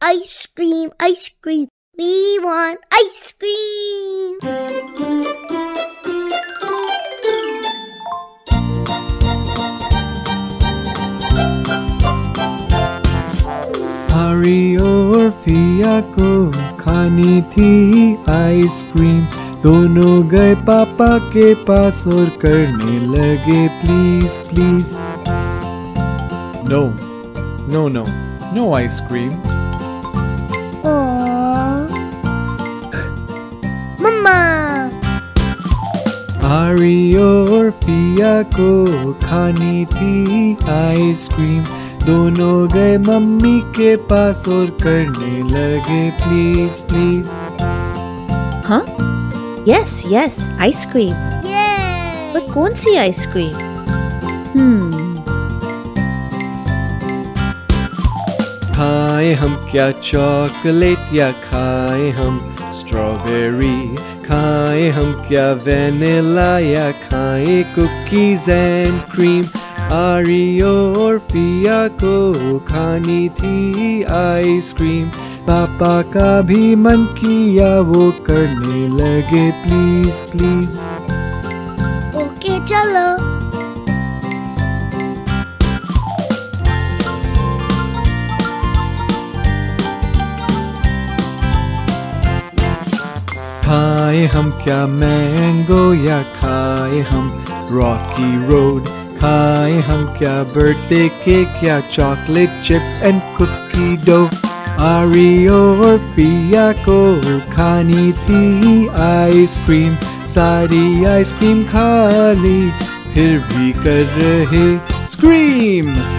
Ice cream, ice cream, we want ice cream. Hari और फिया को खानी थी आइसक्रीम, दोनों गए पापा के पास और करने लगे please please. No, no, no, no ice cream. Hari और फिया को खानी थी आइसक्रीम, दोनों गए मम्मी के पास और करने लगे प्लीज प्लीज. हाँ, यस यस आइसक्रीम. पर कौन सी आइसक्रीम? खाएं हम क्या चॉकलेट या खाएं हम स्ट्रॉबेरी, खाएं हम क्या वैनिला या खाएं कुकीज एंड क्रीम. आरी और फिया को खानी थी आइसक्रीम, पापा का भी मन किया वो करने लगे प्लीज प्लीज. ओके चलो. खाएं हम क्या मैंगो या खाएं हम रॉकी रोड, खाएं हम क्या बर्थडे केक या chocolate chip and cookie dough. आरी और फिया को खानी थी आइसक्रीम, सारी आइसक्रीम खा ली फिर भी कर रहे स्क्रीम.